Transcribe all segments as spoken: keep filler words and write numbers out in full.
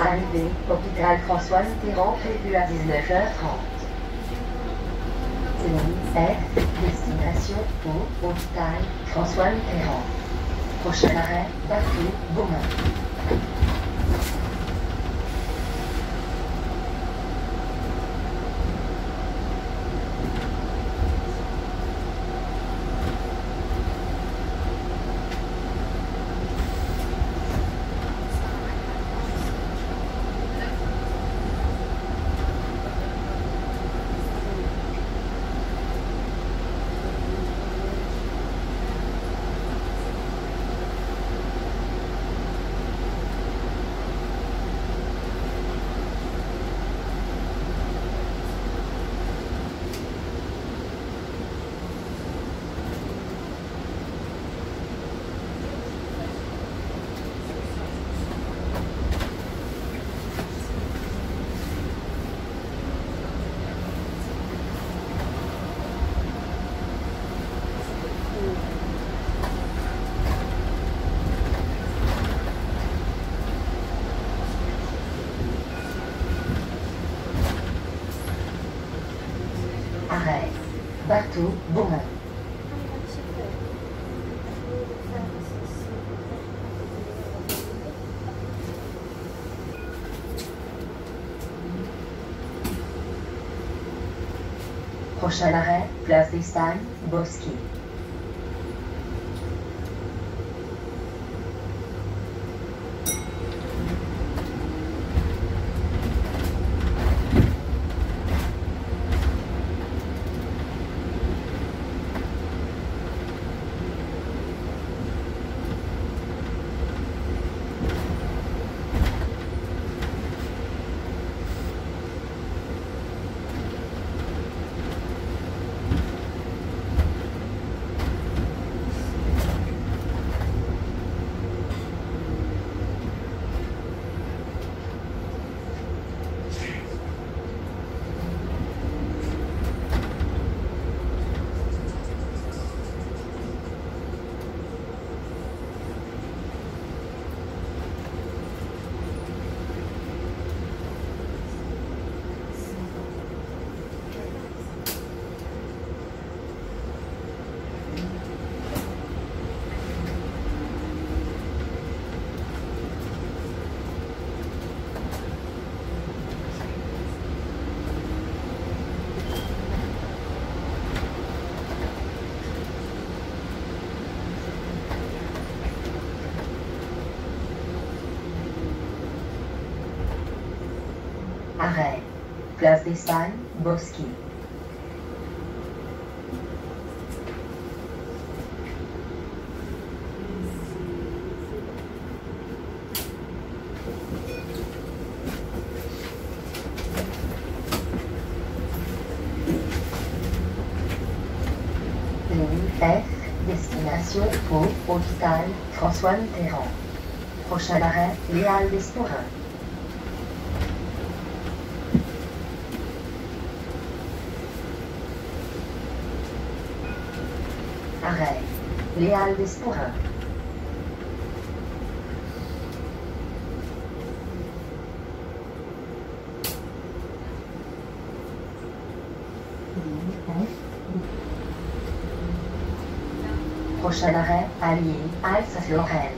Arrivée, hôpital François-Mitterrand, prévu à dix-neuf heures trente. C'est F, destination pour hôpital François-Mitterrand. Prochain arrêt, Parc Beaumont. Partout, bon. Prochain arrêt, Place des Saints, Bosquet. Arrêt, Place des Saints, Bosquet. Ligne F, destination pour hôpital François Mitterrand. Prochain arrêt, Allée Alsace Lorraine. Arrêt, Allée Alsace Lorraine. Prochain arrêt, Allée Alsace Lorraine.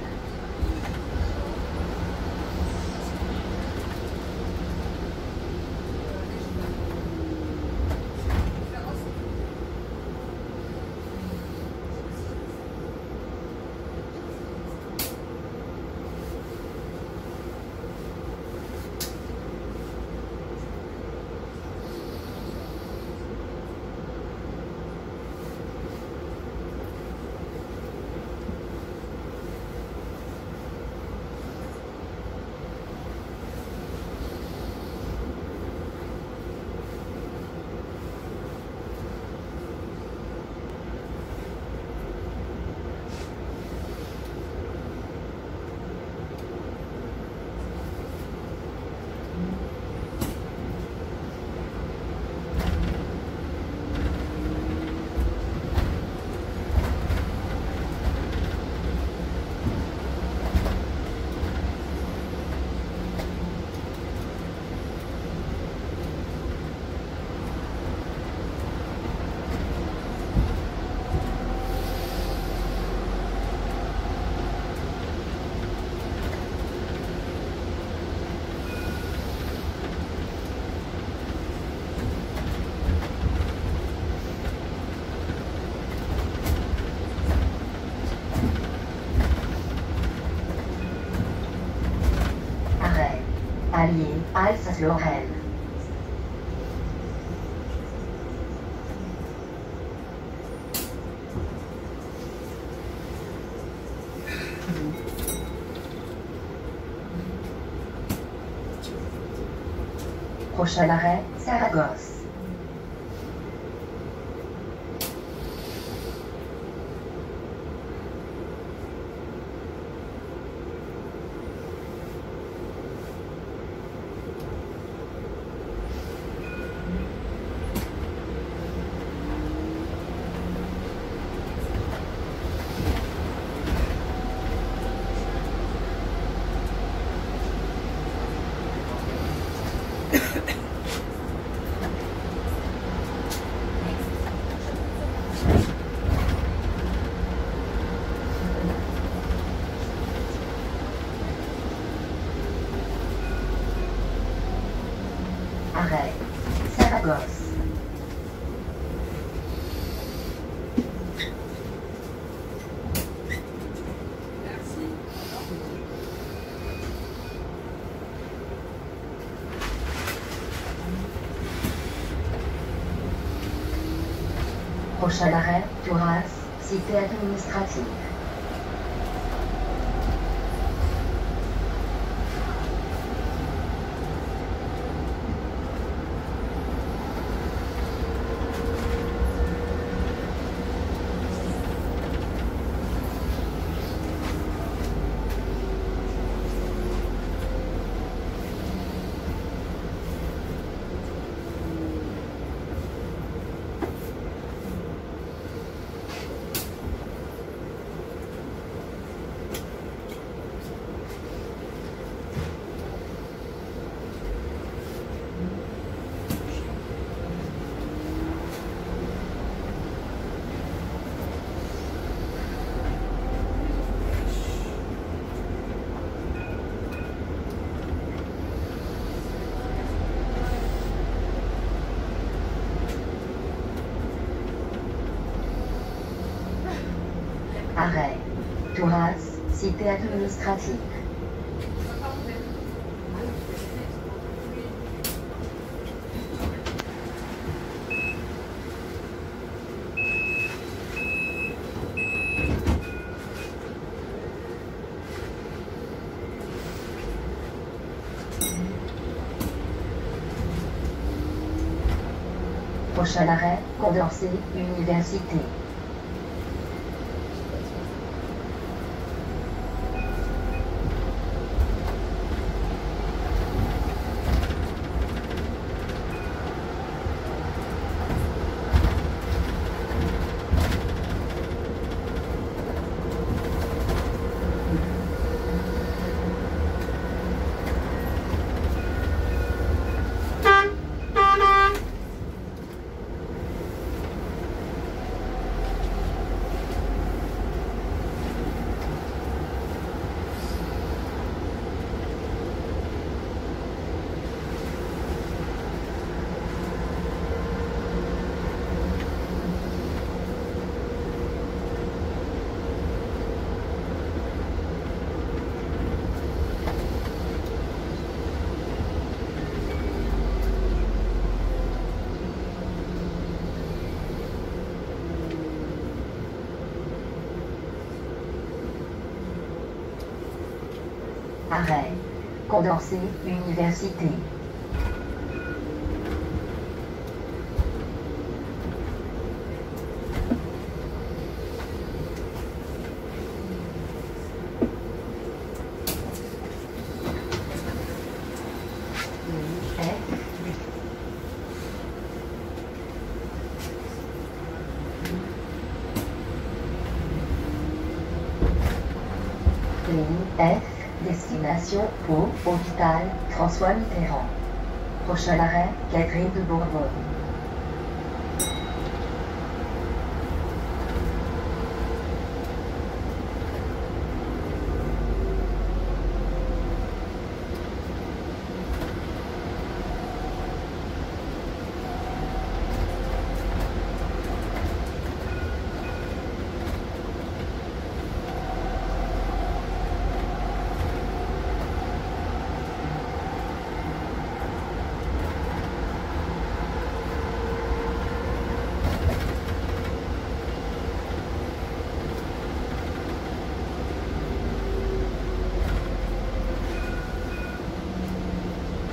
Allée Alsace Lorraine. Prochain arrêt, Saragosse. Saragosse. Prochain arrêt, Tourasse, cité administrative. Arrêt, Tourasse, cité administrative. Prochain arrêt, Condorcet, Université. Arrêt, Condorcet, Université. F. Destination Pau, hôpital François-Mitterrand. Prochain arrêt, Catherine de Bourbonne.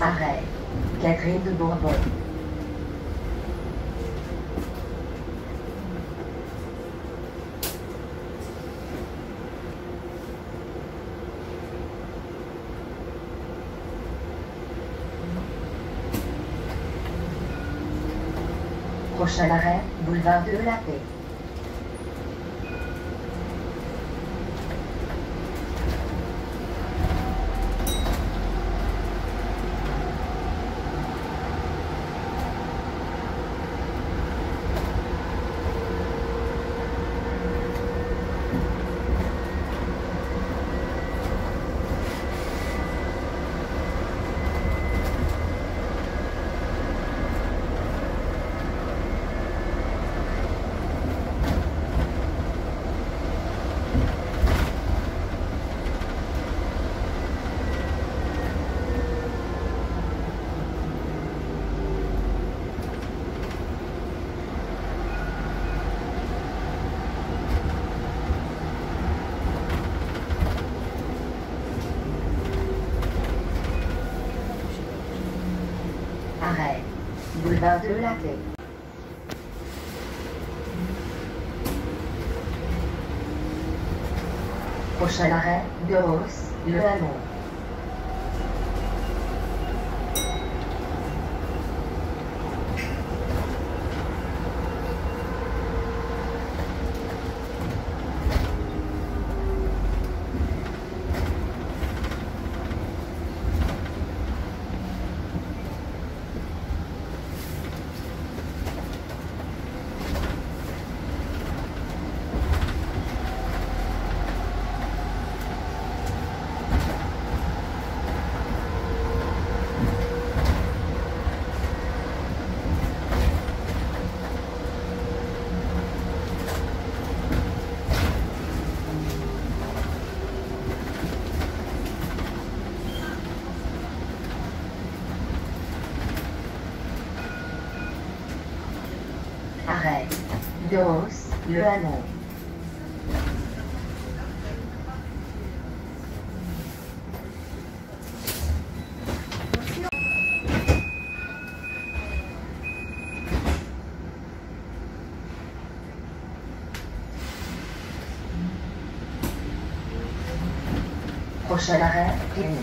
Arrêt. Catherine de Bourbonne. Prochain arrêt, boulevard de la paix. Boulevard de la paix. Prochain arrêt, de Hausse, Le Hallon. Dos, Le Hallon. Prochain arrêt, Plaine.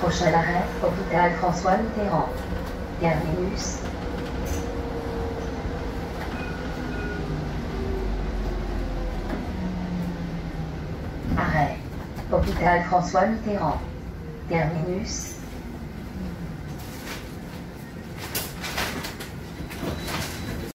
Prochain arrêt, hôpital François-Mitterrand. Terminus. Arrêt, hôpital François-Mitterrand. Terminus.